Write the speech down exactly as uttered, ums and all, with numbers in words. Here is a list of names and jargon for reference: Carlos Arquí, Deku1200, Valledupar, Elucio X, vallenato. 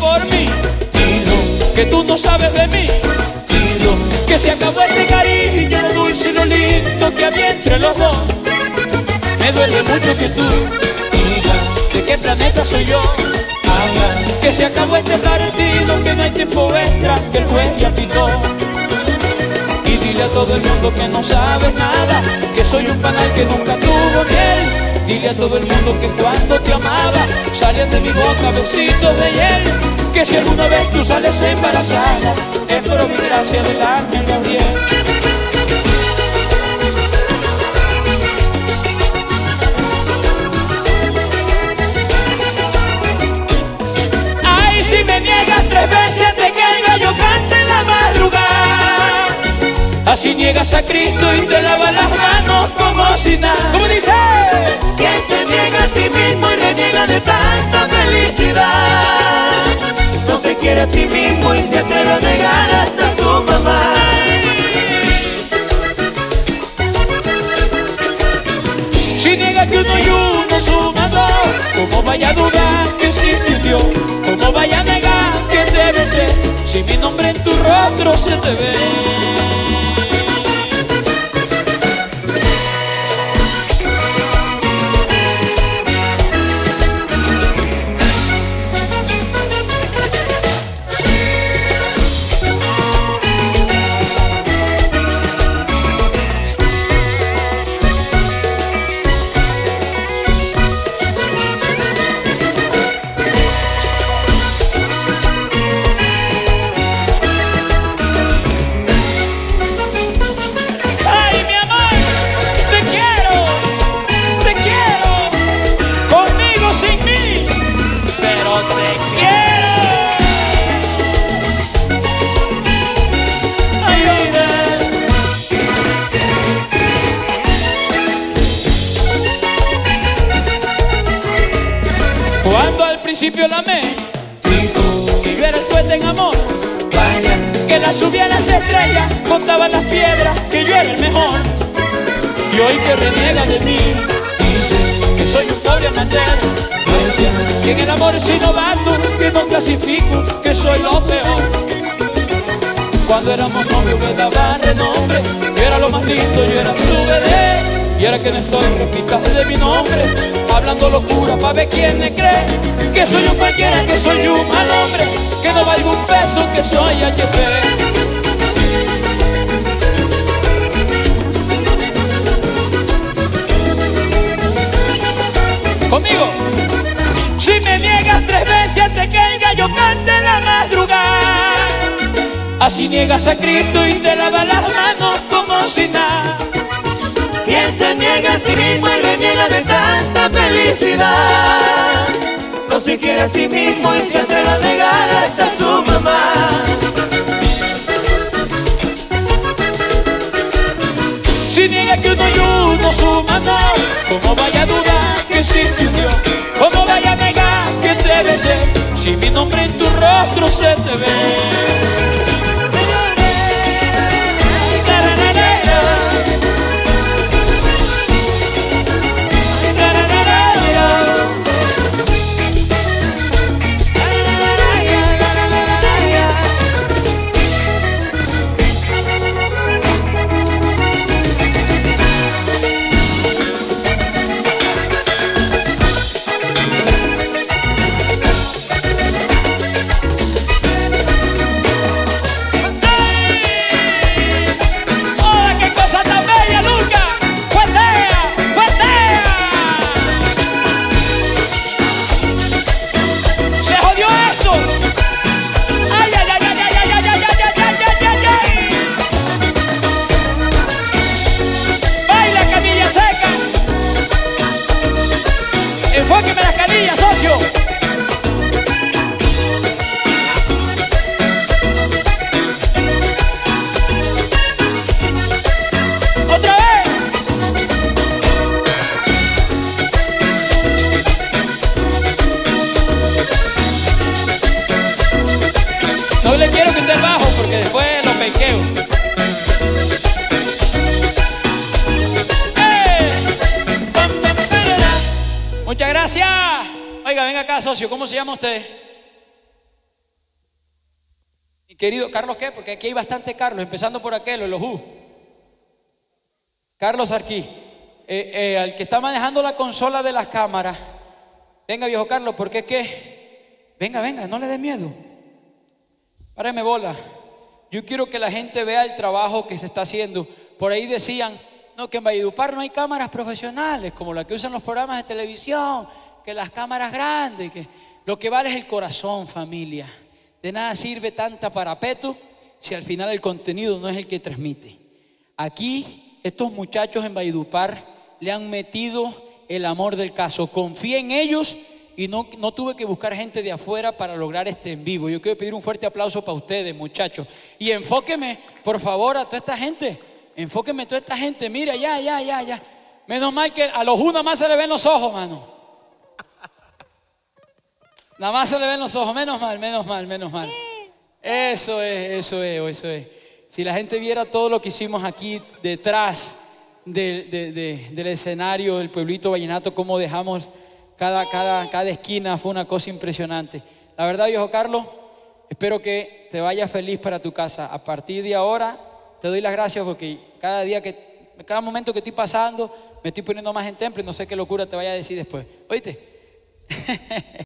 Por mí, dilo que tú no sabes de mí, dilo que se acabó este cariño, lo dulce y lo lindo que había entre los dos. Me duele mucho que tú digas de qué planeta soy yo. Haga que se acabó este partido, que no hay tiempo extra, que el juez ya pitó. Y dile a todo el mundo que no sabes nada, que soy un panal que nunca tuvo miel. Dile a todo el mundo que cuando te amaba salían de mi boca besitos de hiel. Que si alguna vez tú sales embarazada es por mi gracia del ángel Gabriel. Ay, si me niegas tres veces te que el gallo cante en la madrugada. Así niegas a Cristo y te lavas las manos como si nada. ¿Cómo dice? Que se niega a sí mismo y reniega de tanta felicidad. No se quiere a sí mismo y se atreve a negar hasta su mamá. Si niega que uno y uno suma dos, ¿cómo vaya a dudar que existe un Dios? ¿Cómo vaya a negar que debe ser si mi nombre en tu rostro se te ve? Principio la amé y yo era el fuerte en amor, que la subía a las estrellas, contaba las piedras, que yo era el mejor. Y hoy que reniega de mí, dice que soy un pobre amateur, que en el amor es innovando, que no clasifico, que soy lo peor. Cuando éramos novios me daba renombre, yo era lo más lindo, yo era su bebé. Y ahora que me estoy replicando de mi nombre, hablando locura pa' ver quién me cree. Que soy un cualquiera, que soy un mal hombre, que no valgo un peso, que soy H P. Conmigo. Si me niegas tres veces antes que el gallo cante en la madrugada, así niegas a Cristo y te lavas las manos como si nada. Quien se niega a sí mismo y reniega de tanta felicidad, no se quiere a sí mismo y se atreve a negar hasta su mamá. Si niega que uno y uno suma dos, ¿cómo vaya a dudar que existe un Dios? ¿Cómo vaya a negar que debe ser si mi nombre en tu rostro se te ve? socio, ¿cómo se llama usted? Mi querido Carlos, ¿qué? Porque aquí hay bastante Carlos, empezando por aquel, en los U. Carlos Arquí, eh, eh, al que está manejando la consola de las cámaras. Venga, viejo Carlos, porque es que... Venga, venga, no le dé miedo. Páreme bola. Yo quiero que la gente vea el trabajo que se está haciendo. Por ahí decían, no, que en Valledupar no hay cámaras profesionales, como la que usan los programas de televisión, que las cámaras grandes, que lo que vale es el corazón, familia. De nada sirve tanta parapeto si al final el contenido no es el que transmite. Aquí, estos muchachos en Valledupar le han metido el amor del caso. Confía en ellos y no, no tuve que buscar gente de afuera para lograr este en vivo. Yo quiero pedir un fuerte aplauso para ustedes, muchachos. Y enfóqueme, por favor, a toda esta gente. Enfóqueme a toda esta gente. Mira, ya, ya, ya, ya. Menos mal que a los unos más se le ven los ojos, mano. Nada más se le ven los ojos. Menos mal, menos mal, menos mal. Eso es, eso es, eso es. Si la gente viera todo lo que hicimos aquí detrás de, de, de, del escenario, del pueblito vallenato, cómo dejamos cada, cada, cada esquina, fue una cosa impresionante. La verdad, viejo Carlos, espero que te vayas feliz para tu casa. A partir de ahora te doy las gracias porque cada día que, cada momento que estoy pasando, me estoy poniendo más en temple y no sé qué locura te vaya a decir después. ¿Oíste?